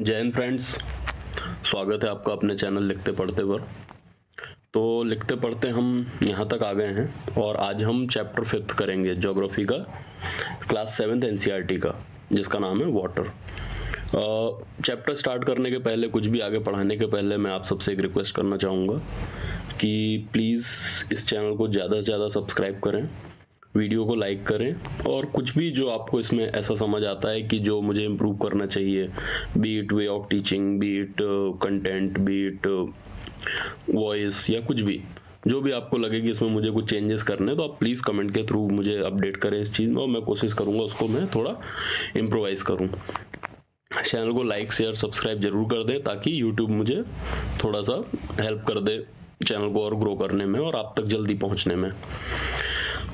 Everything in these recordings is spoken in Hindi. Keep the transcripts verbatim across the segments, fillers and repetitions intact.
जय हिंद फ्रेंड्स, स्वागत है आपका अपने चैनल लिखते पढ़ते पर। तो लिखते पढ़ते हम यहाँ तक आ गए हैं और आज हम चैप्टर फिफ्थ करेंगे ज्योग्राफी का, क्लास सेवेंथ एनसीईआरटी का, जिसका नाम है वाटर। चैप्टर स्टार्ट करने के पहले, कुछ भी आगे पढ़ाने के पहले, मैं आप सबसे एक रिक्वेस्ट करना चाहूँगा कि प्लीज़ इस चैनल को ज़्यादा से ज़्यादा सब्सक्राइब करें, वीडियो को लाइक करें और कुछ भी जो आपको इसमें ऐसा समझ आता है कि जो मुझे इम्प्रूव करना चाहिए, be it way of teaching, be it content, be it voice या कुछ भी, जो भी आपको लगे कि इसमें मुझे कुछ चेंजेस करने हैं, तो आप प्लीज़ कमेंट के थ्रू मुझे अपडेट करें इस चीज़ में और मैं कोशिश करूँगा उसको मैं थोड़ा इम्प्रोवाइज़ करूँ। चैनल को लाइक शेयर सब्सक्राइब ज़रूर कर दें ताकि यूट्यूब मुझे थोड़ा सा हेल्प कर दे चैनल को और ग्रो करने में और आप तक जल्दी पहुँचने में।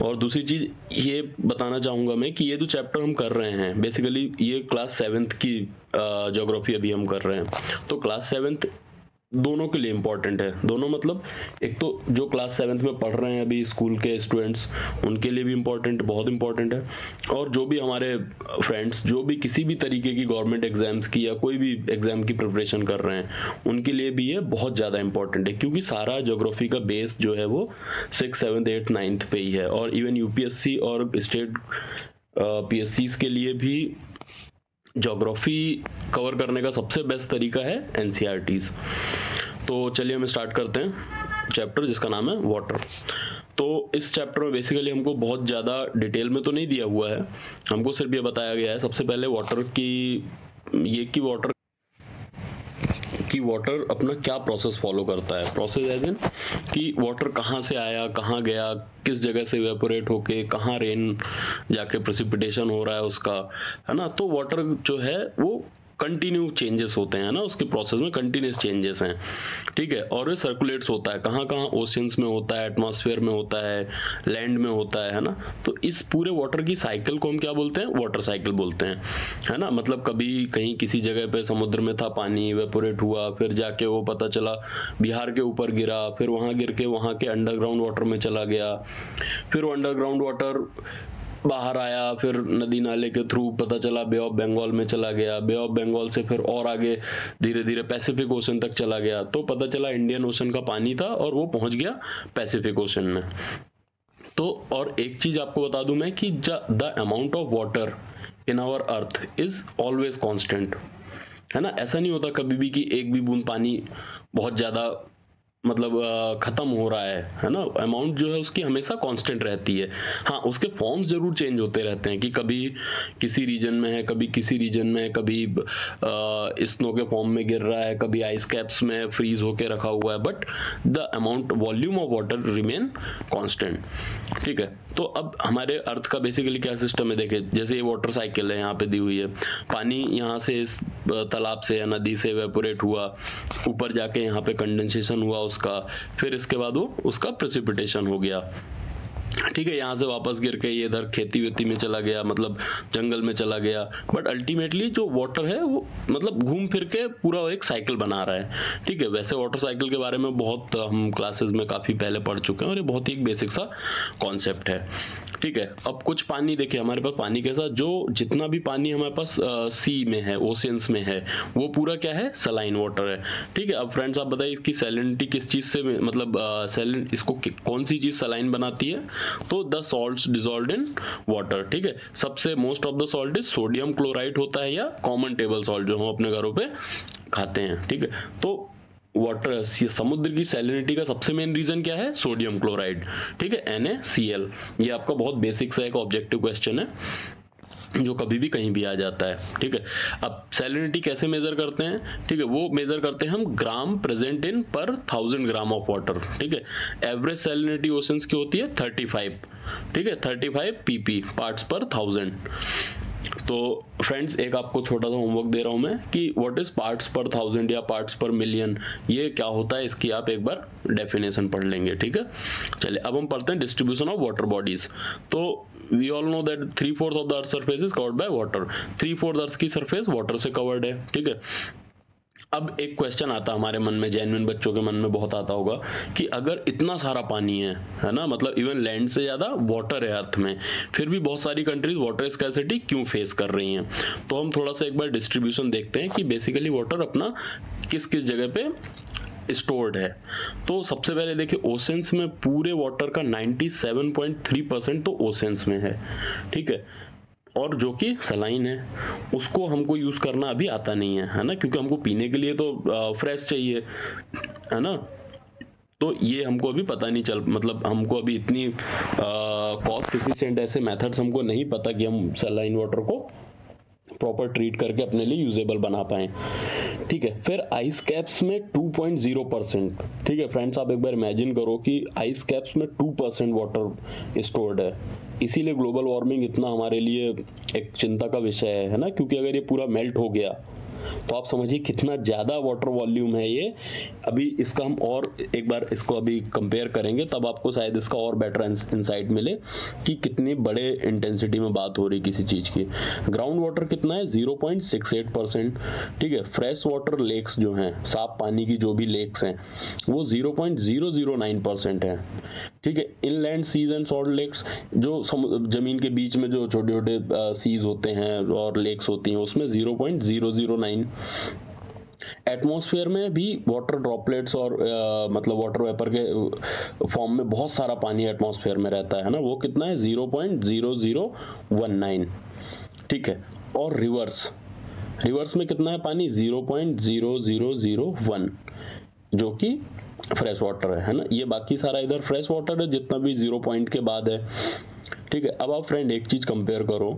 और दूसरी चीज़ ये बताना चाहूँगा मैं कि ये जो चैप्टर हम कर रहे हैं, बेसिकली ये क्लास सेवेंथ की ज्योग्राफी अभी हम कर रहे हैं, तो क्लास सेवेंथ दोनों के लिए इम्पॉर्टेंट है। दोनों मतलब, एक तो जो क्लास सेवेंथ में पढ़ रहे हैं अभी स्कूल के स्टूडेंट्स, उनके लिए भी इम्पॉर्टेंट, बहुत इम्पॉर्टेंट है, और जो भी हमारे फ्रेंड्स जो भी किसी भी तरीके की गवर्नमेंट एग्ज़ाम्स की या कोई भी एग्ज़ाम की प्रिपरेशन कर रहे हैं, उनके लिए भी ये बहुत ज़्यादा इंपॉर्टेंट है, क्योंकि सारा ज्योग्राफी का बेस जो है वो सिक्स सेवन्थ एट नाइन्थ पे ही है। और इवन यूपीएससी और स्टेट पीएससी के लिए भी ज्योग्राफी कवर करने का सबसे बेस्ट तरीका है एनसीईआरटीज़। तो चलिए हम स्टार्ट करते हैं चैप्टर जिसका नाम है वाटर। तो इस चैप्टर में बेसिकली हमको बहुत ज़्यादा डिटेल में तो नहीं दिया हुआ है, हमको सिर्फ ये बताया गया है सबसे पहले वाटर की ये कि वाटर कि वाटर अपना क्या प्रोसेस फॉलो करता है। प्रोसेस एज इन कि वाटर कहाँ से आया, कहाँ गया, किस जगह से इवेपोरेट होके कहाँ रेन जाके प्रेसिपिटेशन हो रहा है उसका, है ना। तो वाटर जो है वो कंटिन्यू चेंजेस होते हैं ना, उसके प्रोसेस में कंटिन्यूस चेंजेस हैं, ठीक है। और ये सर्कुलेट्स होता है कहाँ कहाँ, ओशियंस में होता है, एटमॉस्फेयर में होता है, लैंड में होता है, है ना। तो इस पूरे वाटर की साइकिल को हम क्या बोलते हैं, वाटर साइकिल बोलते हैं, है ना। मतलब कभी कहीं किसी जगह पे समुद्र में था पानी, इवेपोरेट हुआ, फिर जाके वो पता चला बिहार के ऊपर गिरा, फिर वहाँ गिर के वहाँ के अंडरग्राउंड वाटर में चला गया, फिर वो अंडरग्राउंड वाटर बाहर आया, फिर नदी नाले के थ्रू पता चला बे ऑफ बंगाल में चला गया, बे ऑफ बंगाल से फिर और आगे धीरे धीरे पैसिफिक ओशन तक चला गया। तो पता चला इंडियन ओशन का पानी था और वो पहुंच गया पैसिफिक ओशन में। तो और एक चीज़ आपको बता दूं मैं कि the amount of water in our earth is always constant, है ना। ऐसा नहीं होता कभी भी कि एक भी बूंद पानी बहुत ज़्यादा मतलब ख़त्म हो रहा है, है ना। अमाउंट जो है उसकी हमेशा कांस्टेंट रहती है। हाँ, उसके फॉर्म्स ज़रूर चेंज होते रहते हैं कि कभी किसी रीजन में है, कभी किसी रीजन में है, कभी स्नो के फॉर्म में गिर रहा है, कभी आइस कैप्स में फ्रीज होके रखा हुआ है, but the amount volume of water remain constant, ठीक है। तो अब हमारे अर्थ का बेसिकली क्या सिस्टम है, देखें जैसे ये वाटर साइकिल है यहाँ पर दी हुई है। पानी यहाँ से इस तालाब से या नदी से इवेपोरेट हुआ, ऊपर जाके यहाँ पर कंडेंसेशन हुआ उसका, फिर इसके बाद वो उसका प्रेसिपिटेशन हो गया, ठीक है। यहाँ से वापस गिर के ये इधर खेती वेती में चला गया, मतलब जंगल में चला गया, बट अल्टीमेटली जो वाटर है वो मतलब घूम फिर के पूरा एक साइकिल बना रहा है, ठीक है। वैसे वाटर साइकिल के बारे में बहुत हम क्लासेस में काफ़ी पहले पढ़ चुके हैं और ये बहुत ही एक बेसिक सा कॉन्सेप्ट है, ठीक है। अब कुछ पानी देखिए हमारे पास, पानी के साथ जो जितना भी पानी हमारे पास आ, सी में है, ओशियंस में है, वो पूरा क्या है, सलाइन वाटर है, ठीक है। अब फ्रेंड्स आप बताइए इसकी सैलिनिटी किस चीज़ से, मतलब सैलिन इसको कौन सी चीज़ सलाइन बनाती है, तो the salts dissolved in water, ठीक है। सबसे most of the salt is sodium chloride होता है या कॉमन टेबल सॉल्ट जो हम अपने घरों पे खाते हैं, ठीक है। तो वाटर समुद्र की सैलिनिटी का सबसे मेन रीजन क्या है, सोडियम क्लोराइड, ठीक है, एन ए सी एल। ये आपका बहुत बेसिक सा एक ऑब्जेक्टिव क्वेश्चन है जो कभी भी कहीं भी आ जाता है, ठीक है। अब सैलिनिटी कैसे मेजर करते हैं, ठीक है, वो मेजर करते हैं हम ग्राम प्रेजेंट इन पर थाउजेंड ग्राम ऑफ वाटर, ठीक है। एवरेज सैलिनिटी ओशंस की होती है थर्टी फाइव, ठीक है, thirty five PP parts per thousand. तो फ्रेंड्स एक आपको छोटा सा होमवर्क दे रहा हूं मैं कि what is parts per thousand या पार्ट्स पर मिलियन, ये क्या होता है, इसकी आप एक बार डेफिनेशन पढ़ लेंगे, ठीक है। चलिए अब हम पढ़ते हैं डिस्ट्रीब्यूशन ऑफ वाटर बॉडीज। तो we all know that three fourth of the earth surface is covered by water, three fourth earth की सरफेस वाटर से कवर्ड है, ठीक है। अब एक क्वेश्चन आता हमारे मन में, जेन्युइन बच्चों के मन में बहुत आता होगा कि अगर इतना सारा पानी है, है ना, मतलब इवन लैंड से ज़्यादा वाटर है अर्थ में, फिर भी बहुत सारी कंट्रीज वाटर स्कैसिटी क्यों फेस कर रही हैं। तो हम थोड़ा सा एक बार डिस्ट्रीब्यूशन देखते हैं कि बेसिकली वाटर अपना किस किस जगह पे स्टोर्ड है। तो सबसे पहले देखिए ओशंस में पूरे वाटर का सत्तानवे पॉइंट तीन परसेंट तो ओशंस में है, ठीक है, और जो कि सलाइन है उसको हमको यूज़ करना अभी आता नहीं है, है ना, क्योंकि हमको पीने के लिए तो फ्रेश चाहिए, है ना। तो ये हमको अभी पता नहीं चल, मतलब हमको अभी इतनी कॉस्ट एफिशिएंट ऐसे मेथड्स हमको नहीं पता कि हम सलाइन वाटर को प्रॉपर ट्रीट करके अपने लिए यूजेबल बना पाएँ, ठीक है। फिर आइस कैप्स में टू पॉइंट जीरो परसेंट, ठीक है फ्रेंड्स, आप एक बार इमेजिन करो कि आइस कैप्स में टू परसेंट वाटर स्टोर्ड है, इसीलिए ग्लोबल वार्मिंग इतना हमारे लिए एक चिंता का विषय है, है ना, क्योंकि अगर ये पूरा मेल्ट हो गया तो आप समझिए कितना ज़्यादा वाटर वॉल्यूम है ये। अभी इसका हम और एक बार इसको अभी कंपेयर करेंगे तब आपको शायद इसका और बेटर इंसाइट मिले कि कितनी बड़े इंटेंसिटी में बात हो रही किसी चीज़ की। ग्राउंड वाटर कितना है, zero point six eight percent, ठीक है। फ्रेश वाटर लेक्स जो हैं, साफ पानी की जो भी लेक्स हैं, वो zero point zero zero nine percent है, ठीक है। Inland seas and salt lakes, जो ज़मीन के बीच में जो छोटे छोटे सीज होते हैं और लेक्स होती हैं, उसमें zero point zero zero nine. Atmosphere में भी वाटर ड्रॉपलेट्स और आ, मतलब वाटर वेपर के फॉर्म में बहुत सारा पानी एटमॉस्फेयर में रहता है ना, वो कितना है, zero point zero zero one nine, ठीक है। और रिवर्स रिवर्स में कितना है पानी, zero point zero zero zero one, जो कि फ्रेश वाटर है, है ना। ये बाकी सारा इधर फ्रेश वाटर है जितना भी जीरो पॉइंट के बाद है, ठीक है। अब आप फ्रेंड एक चीज़ कंपेयर करो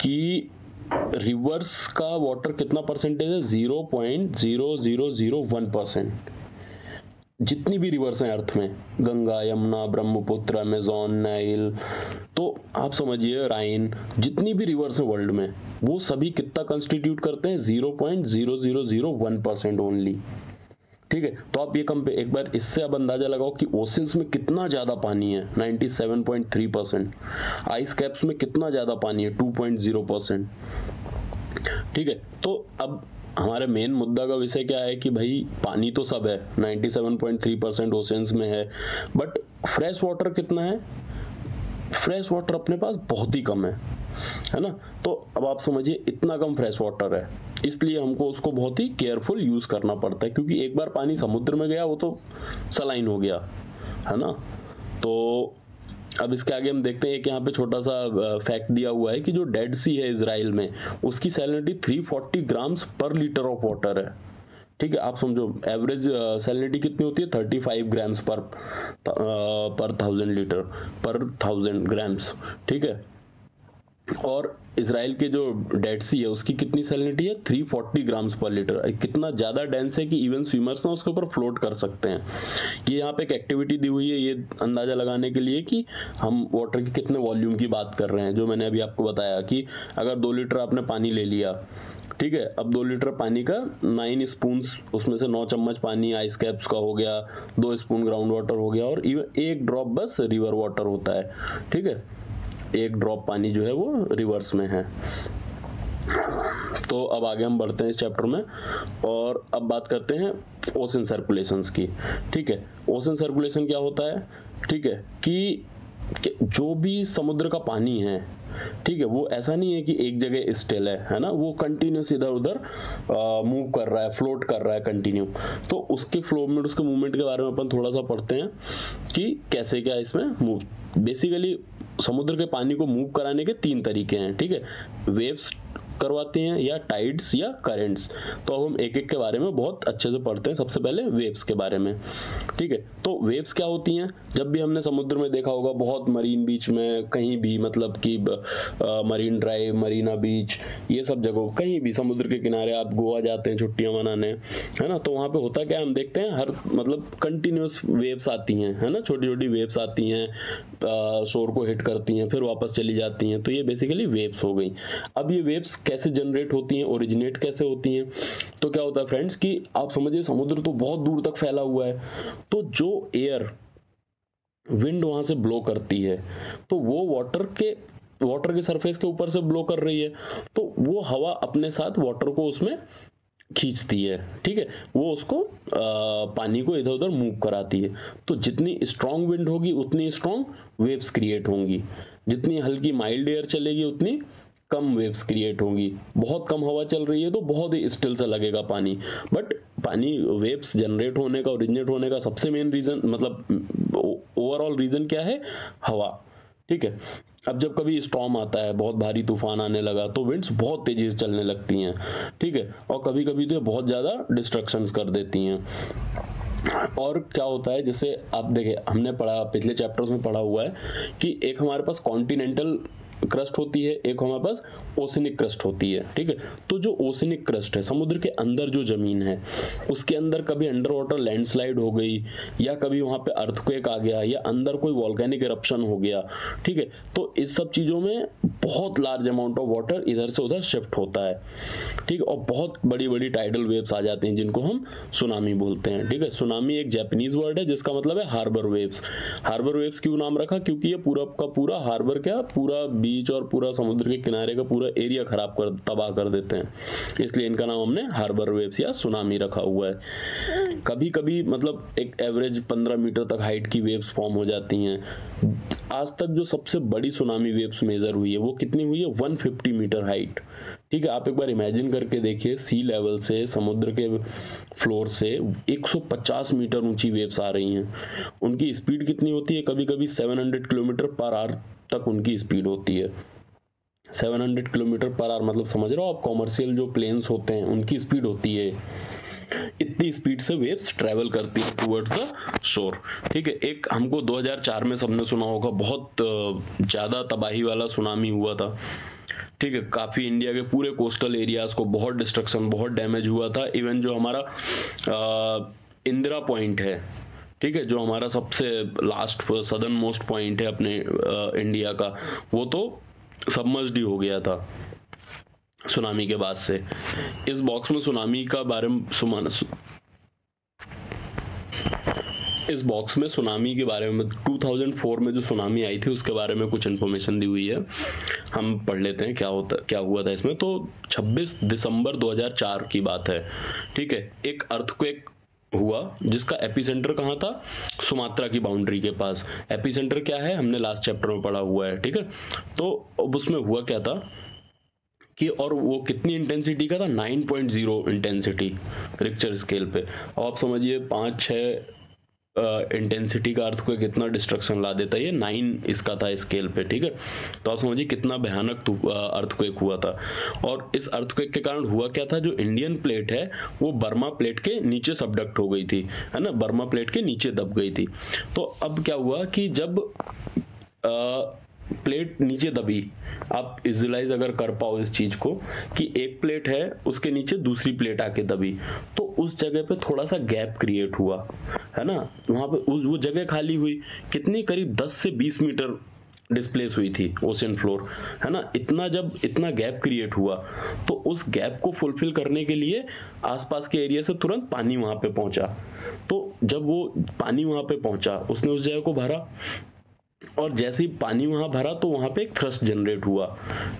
कि रिवर्स का वाटर कितना परसेंटेज है, zero point zero zero zero one percent. जितनी भी रिवर्स हैं अर्थ में, गंगा, यमुना, ब्रह्मपुत्र, अमेजॉन, नाइल, तो आप समझिए राइन, जितनी भी रिवर्स हैं वर्ल्ड में, वो सभी कितना कंस्टिट्यूट करते हैं, zero point zero zero zero one percent only, ठीक है। तो आप ये कम एक बार इससे आप अंदाजा लगाओ कि ओशंस में कितना ज़्यादा पानी है, सत्तानवे पॉइंट तीन परसेंट, आइस कैप्स में कितना ज़्यादा पानी है, टू पॉइंट जीरो परसेंट, ठीक है। तो अब हमारे मेन मुद्दा का विषय क्या है कि भाई पानी तो सब है, सत्तानवे पॉइंट तीन परसेंट ओशंस में है, बट फ्रेश वाटर कितना है, फ्रेश वाटर अपने पास बहुत ही कम है, है ना। तो अब आप समझिए इतना कम फ्रेश वाटर है, इसलिए हमको उसको बहुत ही केयरफुल यूज़ करना पड़ता है, क्योंकि एक बार पानी समुद्र में गया वो तो सलाइन हो गया, है ना। तो अब इसके आगे हम देखते हैं, एक यहाँ पे छोटा सा फैक्ट दिया हुआ है कि जो डेड सी है इजराइल में, उसकी सैलिनिटी तीन सौ चालीस ग्राम्स पर लीटर ऑफ वाटर है, ठीक है। आप समझो एवरेज सैलिनिटी कितनी होती है, पैंतीस grams per per thousand litre per thousand grams, ठीक है। और इसराइल के जो डेड सी है उसकी कितनी सैलिनिटी है, तीन सौ चालीस ग्राम्स पर लीटर। कितना ज़्यादा डेंस है कि इवन स्विमर्स ना उसके ऊपर फ्लोट कर सकते हैं। ये यहाँ पे एक एक्टिविटी दी हुई है ये अंदाज़ा लगाने के लिए कि हम वाटर के कितने वॉल्यूम की बात कर रहे हैं। जो मैंने अभी आपको बताया कि अगर दो लीटर आपने पानी ले लिया, ठीक है, अब दो लीटर पानी का नाइन स्पून्स, उसमें से नौ चम्मच पानी आइस कैप्स का हो गया, दो स्पून ग्राउंड वाटर हो गया और इवन एक ड्रॉप बस रिवर वाटर होता है, ठीक है, एक ड्रॉप पानी जो है वो रिवर्स में है। तो अब आगे हम बढ़ते हैं इस चैप्टर में और अब बात करते हैं ओशन सर्कुलेशंस की, ठीक है। ओशन सर्कुलेशन क्या होता है, ठीक है, कि, कि जो भी समुद्र का पानी है, ठीक है, वो ऐसा नहीं है कि एक जगह स्टिल है, है ना, वो कंटिन्यूस इधर उधर मूव कर रहा है, फ्लोट कर रहा है कंटिन्यू। तो उसके फ्लो में, उसके मूवमेंट के बारे में अपन थोड़ा सा पढ़ते हैं कि कैसे क्या इसमें मूव। बेसिकली समुद्र के पानी को मूव कराने के तीन तरीके हैं, ठीक है, वेव्स करवाते हैं या टाइड्स या करेंट्स। तो अब हम एक एक के बारे में बहुत अच्छे से पढ़ते हैं। सबसे पहले वेव्स के बारे में, ठीक है। तो वेव्स क्या होती हैं, जब भी हमने समुद्र में देखा होगा, बहुत मरीन बीच में कहीं भी, मतलब कि मरीन ड्राइव, मरीना बीच, ये सब जगहों कहीं भी समुद्र के किनारे आप गोवा जाते हैं छुट्टियाँ मनाने, है ना, तो वहाँ पर होता क्या हम देखते हैं, हर मतलब कंटिन्यूस वेव्स आती हैं, है ना, छोटी छोटी वेव्स आती हैं, शोर को हिट करती हैं, फिर वापस चली जाती हैं। तो ये बेसिकली वेव्स हो गई। अब ये वेव्स कैसे जनरेट होती हैं, ओरिजिनेट कैसे होती हैं, तो क्या होता है फ्रेंड्स कि आप समझिए समुद्र तो बहुत दूर तक फैला हुआ है, तो जो एयर विंड वहां से ब्लो करती है तो वो वाटर के वाटर के सरफेस के ऊपर से ब्लो कर रही है, तो वो हवा अपने साथ वाटर को उसमें खींचती है, ठीक है, वो उसको आ, पानी को इधर उधर मूव कराती है। तो जितनी स्ट्रांग विंड होगी उतनी स्ट्रांग वेव्स क्रिएट होंगी, जितनी हल्की माइल्ड एयर चलेगी उतनी कम वेव्स क्रिएट होंगी। बहुत कम हवा चल रही है तो बहुत ही स्टिल सा लगेगा पानी, बट पानी वेव्स जनरेट होने का, ओरिजिनेट होने का सबसे मेन रीज़न, मतलब ओवरऑल रीज़न क्या है? हवा, ठीक है। अब जब कभी स्टॉर्म आता है, बहुत भारी तूफान आने लगा, तो विंड्स बहुत तेज़ी से चलने लगती हैं, ठीक है, और कभी कभी तो ये बहुत ज़्यादा डिस्ट्रक्शंस कर देती हैं। और क्या होता है, जैसे आप देखें, हमने पढ़ा पिछले चैप्टर्स में पढ़ा हुआ है कि एक हमारे पास कॉन्टिनेंटल क्रस्ट होती है, एक हमारे पास ओसेनिक क्रस्ट होती है, ठीक है। तो जो ओसेनिक क्रस्ट है, समुद्र के अंदर जो ज़मीन है, उसके अंदर कभी अंडर वाटर लैंडस्लाइड हो गई, या कभी वहाँ पे अर्थक्वेक आ गया, या अंदर कोई वॉल्केनिक इरप्शन हो गया, ठीक है, तो इस सब चीज़ों में बहुत लार्ज अमाउंट ऑफ वाटर इधर से उधर शिफ्ट होता है, ठीक है, और बहुत बड़ी बड़ी टाइडल वेव्स आ जाती हैं, जिनको हम सुनामी बोलते हैं, ठीक है। सुनामी एक जैपनीज़ वर्ड है जिसका मतलब है हार्बर वेव्स। हार्बर वेव्स क्यों नाम रखा? क्योंकि ये पूरा का पूरा हार्बर क्या, पूरा और पूरा समुद्र के किनारे का पूरा एरिया खराब कर तबाह कर देते हैं, इसलिए इनका नाम हमने हार्बर वेव्स या सुनामी रखा हुआ है। कभी कभी मतलब एक एवरेज पंद्रह मीटर तक हाइट की वेव्स फॉर्म हो जाती हैं। आज तक जो सबसे बड़ी सुनामी वेव्स मेजर हुई है वो कितनी हुई है? एक सौ पचास मीटर हाइट, ठीक है। आप एक बार इमेजिन करके देखिए, सी लेवल से, समुद्र के फ्लोर से एक सौ पचास मीटर ऊंची वेव्स आ रही हैं। उनकी स्पीड कितनी होती है? कभी कभी सात सौ किलोमीटर पर आवर तक उनकी स्पीड होती है। सात सौ किलोमीटर पर आवर मतलब समझ रहे हो आप, कॉमर्शियल जो प्लेन्स होते हैं उनकी स्पीड होती है। इतनी स्पीड से वेव्स ट्रैवल करती है टुवर्ड्स द शोर, ठीक है। एक हमको दो हज़ार चार में सबने सुना होगा, बहुत ज़्यादा तबाही वाला सुनामी हुआ था, ठीक है। काफ़ी इंडिया के पूरे कोस्टल एरियाज़ को बहुत डिस्ट्रक्शन, बहुत डैमेज हुआ था। इवन जो हमारा इंदिरा पॉइंट है, ठीक है, जो हमारा सबसे लास्ट सदर्न मोस्ट पॉइंट है अपने इंडिया का, वो तो सबमर्ज्ड ही हो गया था सुनामी के बाद से। इस बॉक्स में सुनामी का बारे में सुमाना सु... इस बॉक्स में सुनामी के बारे में दो हज़ार चार में जो सुनामी आई थी उसके बारे में कुछ इन्फॉर्मेशन दी हुई है, हम पढ़ लेते हैं क्या होता क्या हुआ था इसमें। तो छब्बीस दिसंबर दो हज़ार चार की बात है, ठीक है। एक अर्थक्वेक हुआ जिसका एपिसेंटर कहाँ था? सुमात्रा की बाउंड्री के पास। एपिसेंटर क्या है, हमने लास्ट चैप्टर में पढ़ा हुआ है, ठीक है। तो अब उसमें हुआ क्या था कि, और वो कितनी इंटेंसिटी का था? Nine point zero intensity Richter scale पे। अब आप समझिए पाँच छः इंटेंसिटी का अर्थक्वेक कितना डिस्ट्रक्शन ला देता है, ये नाइन इसका था स्केल पे, ठीक है। तो आप समझिए कितना भयानक अर्थक्वेक हुआ था। और इस अर्थक्वेक के कारण हुआ क्या था, जो इंडियन प्लेट है वो बर्मा प्लेट के नीचे सबडक्ट हो गई थी, है ना, बर्मा प्लेट के नीचे दब गई थी। तो अब क्या हुआ कि जब आ, प्लेट नीचे दबी, आप विजुलाइज अगर कर पाओ इस चीज़ को कि एक प्लेट है उसके नीचे दूसरी प्लेट आके दबी, तो उस जगह पे थोड़ा सा गैप क्रिएट हुआ, है ना, वहाँ पे उस वो जगह खाली हुई। कितनी? करीब दस से बीस मीटर डिस्प्लेस हुई थी ओशन फ्लोर, है ना। इतना जब इतना गैप क्रिएट हुआ तो उस गैप को फुलफिल करने के लिए आसपास के एरिया से तुरंत पानी वहाँ पे पहुँचा। तो जब वो पानी वहाँ पे पहुँचा, उसने उस जगह को भरा, और जैसे ही पानी वहाँ भरा तो वहाँ पे एक थ्रस्ट जनरेट हुआ,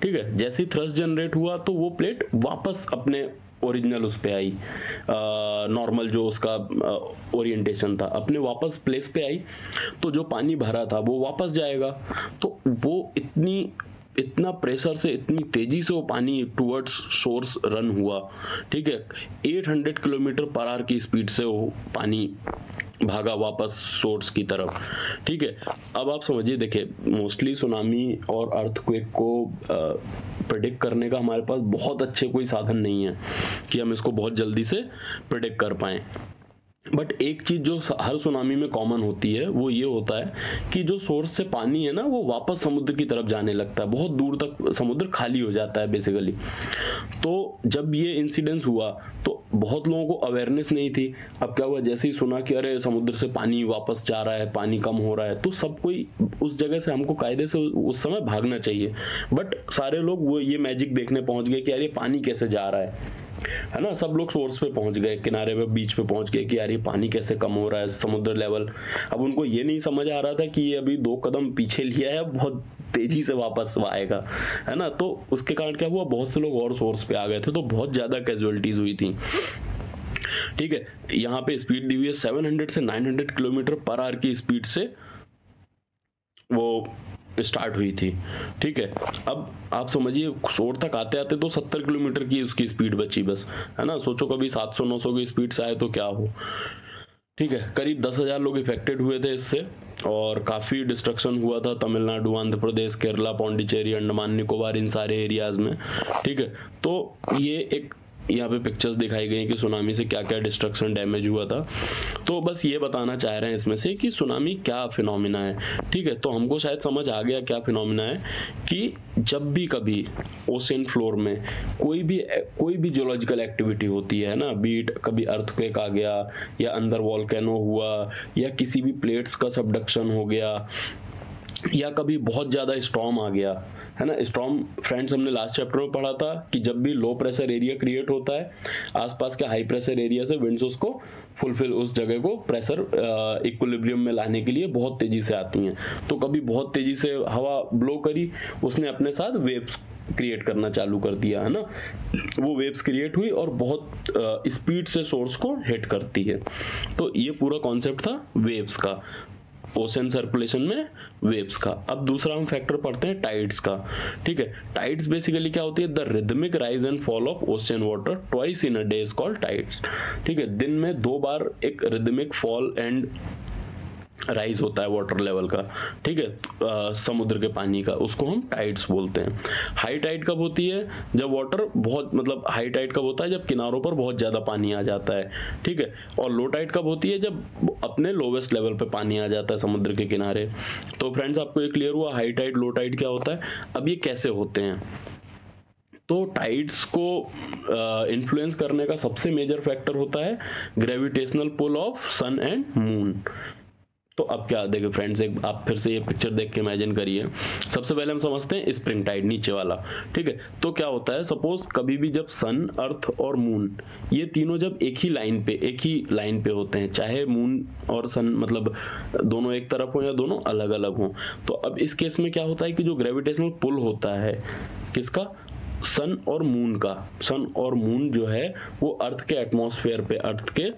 ठीक है। जैसे ही थ्रस्ट जनरेट हुआ तो वो प्लेट वापस अपने ओरिजिनल उस पे आई, नॉर्मल जो उसका ओरिएंटेशन था, अपने वापस प्लेस पे आई। तो जो पानी भरा था वो वापस जाएगा, तो वो इतनी इतना प्रेशर से, इतनी तेज़ी से वो पानी टुवर्ड्स सोर्स रन हुआ, ठीक है। आठ सौ किलोमीटर पर आवर की स्पीड से वो पानी भागा वापस सोर्स की तरफ, ठीक है। अब आप समझिए, देखिए, मोस्टली सुनामी और अर्थक्वेक को प्रेडिक्ट करने का हमारे पास बहुत अच्छे कोई साधन नहीं है कि हम इसको बहुत जल्दी से प्रेडिक्ट कर पाएँ। बट एक चीज़ जो हर सुनामी में कॉमन होती है वो ये होता है कि जो सोर्स से पानी है ना, वो वापस समुद्र की तरफ जाने लगता है, बहुत दूर तक समुद्र खाली हो जाता है बेसिकली। तो जब ये इंसिडेंस हुआ तो बहुत लोगों को अवेयरनेस नहीं थी। अब क्या हुआ, जैसे ही सुना कि अरे समुद्र से पानी वापस जा रहा है, पानी कम हो रहा है, तो सब कोई उस जगह से, हमको कायदे से उस समय भागना चाहिए। बट सारे लोग वो ये मैजिक देखने पहुंच गए कि अरे पानी कैसे जा रहा है, है ना, सब लोग सोर्स पे पहुंच गए, किनारे पे बीच पे पहुंच गए कि यार ये पानी कैसे कम हो रहा है, समुद्र लेवल। अब उनको ये नहीं समझ आ रहा था कि ये अभी दो कदम पीछे लिया है, बहुत तेजी से वापस आएगा, है ना। तो उसके कारण क्या हुआ, बहुत से लोग और सोर्स पे आ गए थे, तो बहुत ज़्यादा कैजुअलिटीज़ हुई थी। ठीक है, यहाँ पे स्पीड दी हुई है सात सौ से नौ सौ किलोमीटर पर आवर की स्पीड से वो स्टार्ट हुई थी। ठीक है, अब आप समझिए शोर तक आते आते तो सत्तर किलोमीटर की उसकी स्पीड बची बस, है ना। सोचो कभी सात सौ नौ सौ की स्पीड से आए तो क्या हो। ठीक है, करीब दस हज़ार लोग इफेक्टेड हुए थे इससे, और काफ़ी डिस्ट्रक्शन हुआ था तमिलनाडु, आंध्र प्रदेश, केरला, पौंडीचेरी, अंडमान निकोबार, इन सारे एरियाज़ में। ठीक है, तो ये एक यहाँ पे पिक्चर्स दिखाई गई कि सुनामी से क्या क्या डिस्ट्रक्शन डैमेज हुआ था। तो बस ये बताना चाह रहे हैं इसमें से कि सुनामी क्या फिनोमिना है। ठीक है, तो हमको शायद समझ आ गया क्या फिनोमिना है, कि जब भी कभी ओशियन फ्लोर में कोई भी कोई भी जियोलॉजिकल एक्टिविटी होती है ना, बीट कभी अर्थक्वेक आ गया, या अंदर वॉल्केनो हुआ, या किसी भी प्लेट्स का सबडक्शन हो गया, या कभी बहुत ज़्यादा स्टॉर्म आ गया, है ना। स्टॉर्म फ्रेंड्स हमने लास्ट चैप्टर में पढ़ा था कि जब भी लो प्रेशर एरिया क्रिएट होता है, आसपास के हाई प्रेशर एरिया से विंड्स उसको फुलफिल उस जगह को प्रेशर इक्विलिब्रियम में लाने के लिए बहुत तेज़ी से आती हैं। तो कभी बहुत तेज़ी से हवा ब्लो करी, उसने अपने साथ वेव्स क्रिएट करना चालू कर दिया, है ना। वो वेव्स क्रिएट हुई और बहुत स्पीड से सोर्स को हिट करती है। तो ये पूरा कॉन्सेप्ट था वेव्स का, ओशन सर्कुलेशन में वेव्स का। अब दूसरा हम फैक्टर पढ़ते हैं टाइड्स का। ठीक है, टाइड्स बेसिकली क्या होती है, the rhythmic rise and fall of ocean water twice in a day is called tides. ठीक है, दिन में दो बार एक रिदमिक फॉल एंड राइज होता है वाटर लेवल का। ठीक है, आ, समुद्र के पानी का, उसको हम टाइड्स बोलते हैं। हाई टाइड कब होती है, जब वाटर बहुत मतलब हाई टाइड कब होता है, जब किनारों पर बहुत ज़्यादा पानी आ जाता है। ठीक है, और लो टाइड कब होती है, जब अपने लोवेस्ट लेवल पे पानी आ जाता है समुद्र के किनारे। तो फ्रेंड्स आपको ये क्लियर हुआ हाई टाइड लो टाइड क्या होता है। अब ये कैसे होते हैं, तो टाइड्स को इन्फ्लुएंस करने का सबसे मेजर फैक्टर होता है gravitational pull of sun and moon. तो अब क्या देखिए फ्रेंड्स, एक आप फिर से ये पिक्चर देख के इमेजिन करिए। सबसे पहले हम समझते हैं स्प्रिंग टाइड, नीचे वाला। ठीक है, तो क्या होता है, सपोज कभी भी जब सन, अर्थ और मून ये तीनों जब एक ही लाइन पे एक ही लाइन पे होते हैं, चाहे मून और सन मतलब दोनों एक तरफ हो या दोनों अलग अलग हों, तो अब इस केस में क्या होता है कि जो ग्रेविटेशनल पुल होता है किसका, सन और मून का, सन और मून जो है वो अर्थ के एटमॉस्फेयर पे, अर्थ के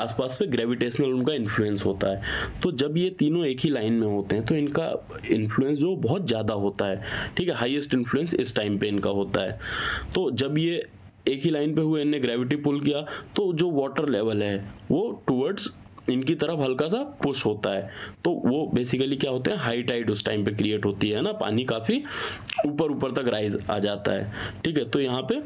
आसपास पे ग्रेविटेशनल उनका इन्फ्लुएंस होता है। तो जब ये तीनों एक ही लाइन में होते हैं तो इनका इन्फ्लुएंस जो बहुत ज़्यादा होता है। ठीक है, हाईएस्ट इन्फ्लुएंस इस टाइम पे इनका होता है। तो जब ये एक ही लाइन पे हुए, इनने ग्रेविटी पुल किया, तो जो वाटर लेवल है वो टूवर्ड्स इनकी तरफ हल्का सा पुश होता है। तो वो बेसिकली क्या होते हैं, हाई टाइड उस टाइम पे क्रिएट होती है ना, पानी काफ़ी ऊपर ऊपर तक राइज आ जाता है। ठीक है, तो यहाँ पे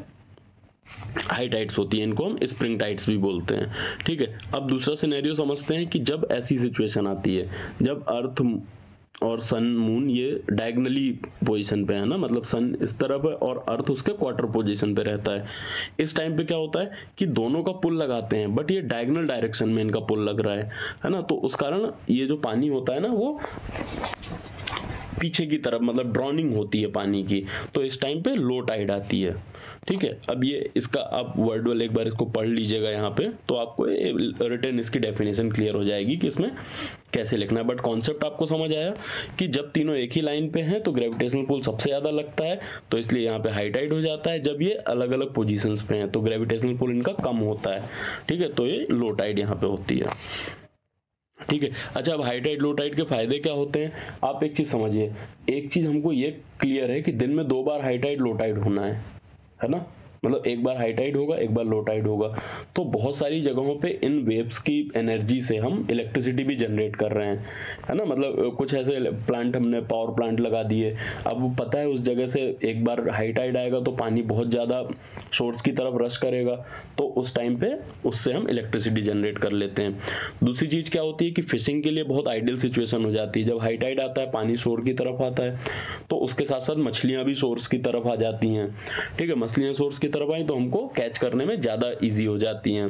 हाई टाइड्स होती है, इनको हम स्प्रिंग टाइड्स भी बोलते हैं। ठीक है, अब दूसरा सिनेरियो समझते हैं कि जब ऐसी सिचुएशन आती है जब अर्थ और सन मून ये डायगनली पोजीशन पे है ना, मतलब सन इस तरफ है और अर्थ उसके क्वार्टर पोजीशन पे रहता है। इस टाइम पे क्या होता है कि दोनों का पुल लगाते हैं, बट ये डायगनल डायरेक्शन में इनका पुल लग रहा है, है ना। तो उस कारण ये जो पानी होता है ना वो पीछे की तरफ मतलब ड्रॉनिंग होती है पानी की। तो इस टाइम पे लो टाइड आती है। ठीक है, अब ये इसका आप वर्ड वाले एक बार इसको पढ़ लीजिएगा यहाँ पे, तो आपको रिटर्न इसकी डेफिनेशन क्लियर हो जाएगी कि इसमें कैसे लिखना है। बट कॉन्सेप्ट आपको समझ आया कि जब तीनों एक ही लाइन पे हैं तो ग्रेविटेशनल पुल सबसे ज़्यादा लगता है, तो इसलिए यहाँ पे हाई टाइड हो जाता है। जब ये अलग अलग पोजिशंस पे हैं तो ग्रेविटेशनल पुल इनका कम होता है। ठीक है, तो ये लो टाइड यहाँ पे होती है। ठीक है, अच्छा, अब हाई टाइड लो टाइड के फायदे क्या होते हैं, आप एक चीज़ समझिए। एक चीज़ हमको ये क्लियर है कि दिन में दो बार हाई टाइड लो टाइड होना है, है ना, मतलब एक बार हाई टाइड होगा एक बार लो टाइड होगा। तो बहुत सारी जगहों पे इन वेव्स की एनर्जी से हम इलेक्ट्रिसिटी भी जनरेट कर रहे हैं, है ना। मतलब कुछ ऐसे प्लांट हमने पावर प्लांट लगा दिए, अब पता है उस जगह से एक बार हाई टाइड आएगा तो पानी बहुत ज़्यादा सोर्स की तरफ रश करेगा, तो उस टाइम पे उससे हम इलेक्ट्रिसिटी जनरेट कर लेते हैं। दूसरी चीज़ क्या होती है कि फिशिंग के लिए बहुत आइडियल सिचुएशन हो जाती है। जब हाई टाइड आता है पानी शोर की तरफ आता है, तो उसके साथ साथ मछलियाँ भी सोर्स की तरफ आ जाती हैं। ठीक है, मछलियाँ सोर्स की तरफ आए तो हमको कैच करने में ज़्यादा इजी हो जाती हैं।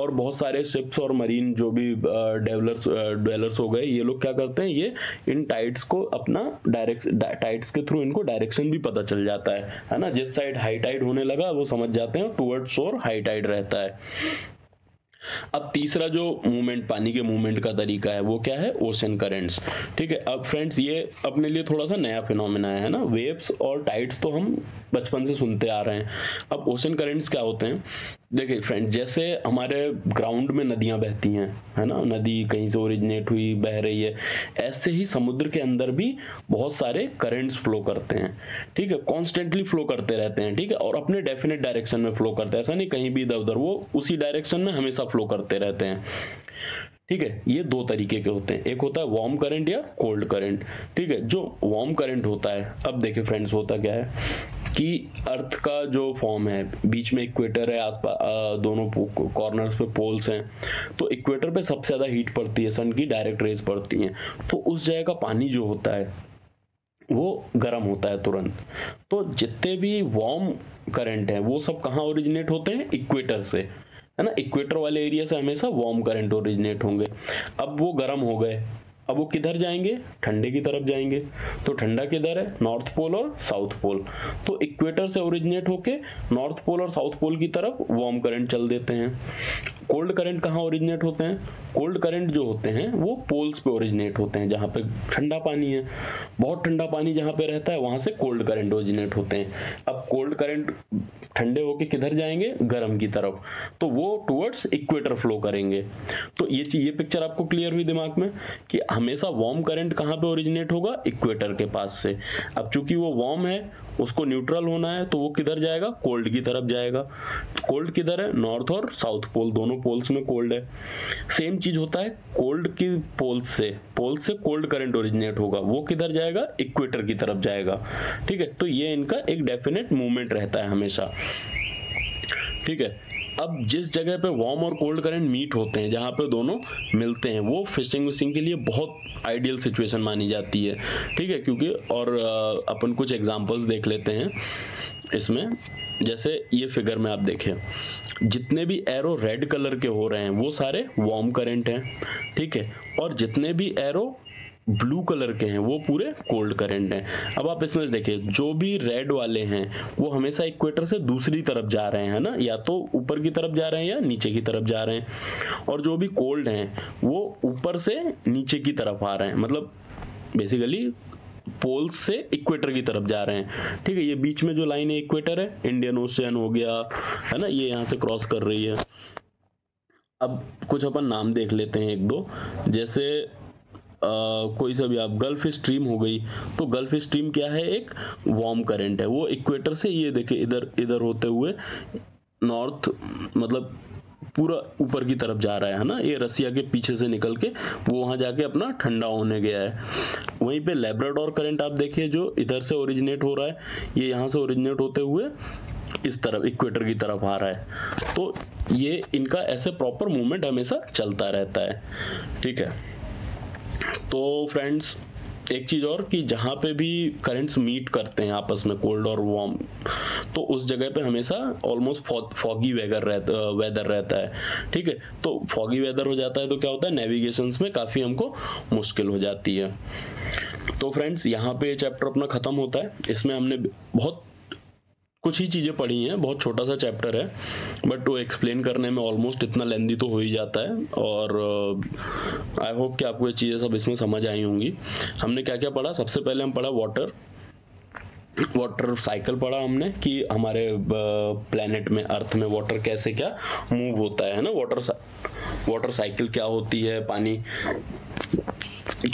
और बहुत सारे शिप्स और मरीन जो भी डेवलर्स डेवलर्स हो गए, ये लोग क्या करते हैं, ये इन टाइड्स को अपना डायरेक्ट टाइड्स के थ्रू इनको डायरेक्शन भी पता चल जाता है है ना। जिस साइड हाई टाइड होने लगा वो समझ जाते हैं टुवर्ड शोर हाई टाइड रहता है। अब तीसरा जो मूवमेंट, पानी के मूवमेंट का तरीका है, वो क्या है, ओशन करेंट्स। ठीक है, अब फ्रेंड्स ये अपने लिए थोड़ा सा नया फिनोमेना है ना। वेव्स और टाइड्स तो हम बचपन से सुनते आ रहे हैं, अब ओशन करेंट्स क्या होते हैं, देखिए फ्रेंड्स जैसे हमारे ग्राउंड में नदियां बहती हैं है ना, नदी कहीं से ओरिजिनेट हुई बह रही है, ऐसे ही समुद्र के अंदर भी बहुत सारे करेंट्स फ्लो करते हैं। ठीक है, कॉन्स्टेंटली फ्लो करते रहते हैं। ठीक है, और अपने डेफिनेट डायरेक्शन में फ्लो करते हैं, ऐसा नहीं कहीं भी इधर उधर, वो उसी डायरेक्शन में हमेशा फ्लो करते रहते हैं। ठीक है, ये दो तरीके के होते हैं, एक होता है वार्म करंट या कोल्ड करंट। ठीक है, जो वार्म करंट होता है, अब देखिए फ्रेंड्स होता क्या है कि अर्थ का जो फॉर्म है, बीच में इक्वेटर है, आसपास दोनों कॉर्नर्स पे पोल्स हैं, तो इक्वेटर पे सबसे ज़्यादा हीट पड़ती है, सन की डायरेक्ट रेज पड़ती हैं, तो उस जगह का पानी जो होता है वो गर्म होता है तुरंत। तो जितने भी वार्म करंट हैं वो सब कहाँ ओरिजिनेट होते हैं, इक्वेटर से है ना, इक्वेटर वाले एरिया से हमेशा वार्म करंट ओरिजिनेट होंगे। अब वो गर्म हो गए, अब वो किधर जाएंगे, ठंडे की तरफ जाएंगे, तो ठंडा किधर है, नॉर्थ पोल और साउथ पोल, तो इक्वेटर से ओरिजिनेट होके नॉर्थ पोल और साउथ पोल की तरफ वार्म करंट चल देते हैं। कोल्ड करंट कहाँ ओरिजिनेट होते हैं, कोल्ड करंट जो होते हैं वो पोल्स पे ओरिजिनेट होते हैं, जहाँ पे ठंडा पानी है, बहुत ठंडा पानी जहाँ पे रहता है वहाँ से कोल्ड करंट ओरिजिनेट होते हैं। अब कोल्ड करंट ठंडे होके किधर जाएंगे, गर्म की तरफ, तो वो टुवर्ड्स इक्वेटर फ्लो करेंगे। तो ये ये पिक्चर आपको क्लियर हुई दिमाग में कि हमेशा वार्म करंट कहाँ पे ओरिजिनेट होगा, इक्वेटर के पास से। अब चूंकि वो वार्म है, उसको न्यूट्रल होना है, तो वो किधर जाएगा, कोल्ड की तरफ जाएगा। कोल्ड किधर है, नॉर्थ और साउथ पोल, दोनों पोल्स में कोल्ड है। सेम चीज होता है कोल्ड की पोल से, पोल से कोल्ड करंट ओरिजिनेट होगा, वो किधर जाएगा, इक्वेटर की तरफ जाएगा। ठीक है, तो ये इनका एक डेफिनेट मूवमेंट रहता है हमेशा। ठीक है, अब जिस जगह पे वार्म और कोल्ड करंट मीट होते हैं, जहाँ पे दोनों मिलते हैं, वो फिशिंग विशिंग के लिए बहुत आइडियल सिचुएशन मानी जाती है। ठीक है, क्योंकि और अपन कुछ एग्जांपल्स देख लेते हैं इसमें, जैसे ये फिगर में आप देखें, जितने भी एरो रेड कलर के हो रहे हैं वो सारे वार्म करंट हैं। ठीक है, और जितने भी एरो ब्लू कलर के हैं वो पूरे कोल्ड करंट हैं। अब आप इसमें देखिए, जो भी रेड वाले हैं वो हमेशा इक्वेटर से दूसरी तरफ जा रहे हैं है ना, या तो ऊपर की तरफ जा रहे हैं या नीचे की तरफ जा रहे हैं, और जो भी कोल्ड हैं वो ऊपर से नीचे की तरफ आ रहे हैं, मतलब बेसिकली पोल से इक्वेटर की तरफ जा रहे हैं। ठीक है, ये बीच में जो लाइन है इक्वेटर है, इंडियन ओशियन हो गया है ना, ये यहाँ से क्रॉस कर रही है। अब कुछ अपन नाम देख लेते हैं एक दो, जैसे Uh, कोई सा भी आप, गल्फ स्ट्रीम हो गई, तो गल्फ स्ट्रीम क्या है, एक वार्म करंट है, वो इक्वेटर से ये देखे इधर इधर होते हुए नॉर्थ, मतलब पूरा ऊपर की तरफ जा रहा है ना, ये रसिया के पीछे से निकल के वो वहाँ जाके अपना ठंडा होने गया है। वहीं पे लैब्राडोर करंट आप देखिए, जो इधर से ओरिजिनेट हो रहा है, ये यहाँ से ओरिजिनेट होते हुए इस तरफ इक्वेटर की तरफ आ रहा है। तो ये इनका ऐसे प्रॉपर मूवमेंट हमेशा चलता रहता है। ठीक है, तो फ्रेंड्स एक चीज़ और, कि जहाँ पे भी करंट्स मीट करते हैं आपस में, कोल्ड और वार्म, तो उस जगह पे हमेशा ऑलमोस्ट फॉगी वेदर रहता वेदर रहता है। ठीक है, तो फॉगी वेदर हो जाता है तो क्या होता है, नेविगेशंस में काफ़ी हमको मुश्किल हो जाती है। तो फ्रेंड्स यहाँ पे चैप्टर अपना ख़त्म होता है। इसमें हमने बहुत कुछ ही चीज़ें पढ़ी हैं, बहुत छोटा सा चैप्टर है, बट वो एक्सप्लेन करने में ऑलमोस्ट इतना लेंदी तो हो ही जाता है। और आई uh, होप कि आपको ये चीज़ें सब इसमें समझ आई होंगी। हमने क्या क्या पढ़ा, सबसे पहले हम पढ़ा वाटर वाटर साइकिल पढ़ा हमने, कि हमारे प्लेनेट में, अर्थ में वाटर कैसे क्या मूव होता है ना, वाटर वाटर साइकिल क्या होती है, पानी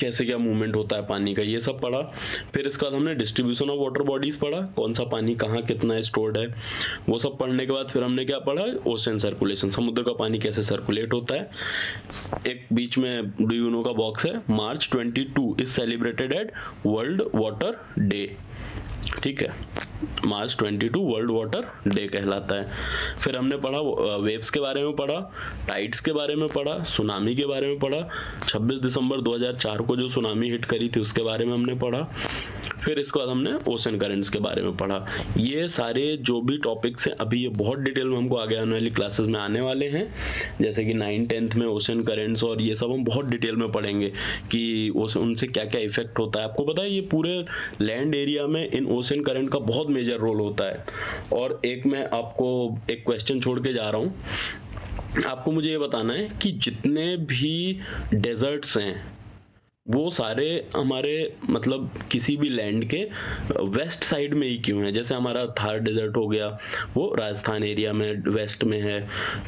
कैसे क्या मूवमेंट होता है पानी का, ये सब पढ़ा। फिर इसके बाद हमने डिस्ट्रीब्यूशन ऑफ वाटर बॉडीज़ पढ़ा, कौन सा पानी कहाँ कितना स्टोर्ड है, वो सब पढ़ने के बाद फिर हमने क्या पढ़ा, ओशन सर्कुलेशन, समुद्र का पानी कैसे सर्कुलेट होता है। एक बीच में डू यू नो का बॉक्स है, March twenty two is celebrated at world water day. ठीक है, मार्च बाईस वर्ल्ड वाटर डे कहलाता है। फिर हमने पढ़ा वेव्स के बारे में, पढ़ा टाइड्स के बारे में, पढ़ा सुनामी के बारे में, पढ़ा छब्बीस दिसंबर दो हज़ार चार को जो सुनामी हिट करी थी उसके बारे में हमने पढ़ा। फिर इसके बाद हमने ओशन करेंट्स के बारे में पढ़ा। ये सारे जो भी टॉपिक्स हैं अभी ये बहुत डिटेल में हमको आगे आने वाली क्लासेस में आने वाले हैं, जैसे कि नाइन टेंथ में ओशन करेंट्स और ये सब हम बहुत डिटेल में पढ़ेंगे कि उनसे क्या क्या इफेक्ट होता है। आपको पता है ये पूरे लैंड एरिया में इन ओशन करेंट का बहुत मेजर रोल होता है। और एक मैं आपको एक क्वेश्चन छोड़ के जा रहा हूँ, आपको मुझे ये बताना है कि जितने भी डेजर्ट्स हैं वो सारे हमारे मतलब किसी भी लैंड के वेस्ट साइड में ही क्यों है। जैसे हमारा थार डेजर्ट हो गया वो राजस्थान एरिया में वेस्ट में है,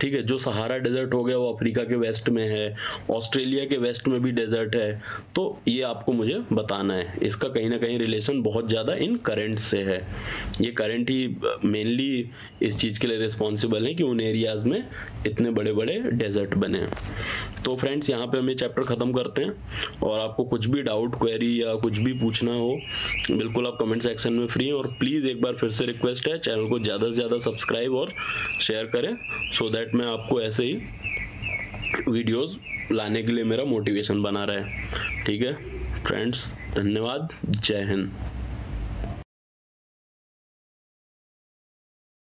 ठीक है। जो सहारा डेजर्ट हो गया वो अफ्रीका के वेस्ट में है, ऑस्ट्रेलिया के वेस्ट में भी डेजर्ट है। तो ये आपको मुझे बताना है, इसका कहीं ना कहीं रिलेशन बहुत ज़्यादा इन करेंट से है। ये करेंट ही मेनली इस चीज़ के लिए रिस्पॉन्सिबल है कि उन एरियाज़ में इतने बड़े बड़े डेजर्ट बने। तो फ्रेंड्स यहाँ पर हम ये चैप्टर ख़त्म करते हैं, और आपको कुछ भी डाउट क्वेरी या कुछ भी पूछना हो बिल्कुल आप कमेंट सेक्शन में फ्री हैं। और प्लीज़ एक बार फिर से रिक्वेस्ट है, चैनल को ज़्यादा से ज़्यादा सब्सक्राइब और शेयर करें, सो दैट मैं आपको ऐसे ही वीडियोस लाने के लिए मेरा मोटिवेशन बना रहे। ठीक है फ्रेंड्स, धन्यवाद, जय हिंद।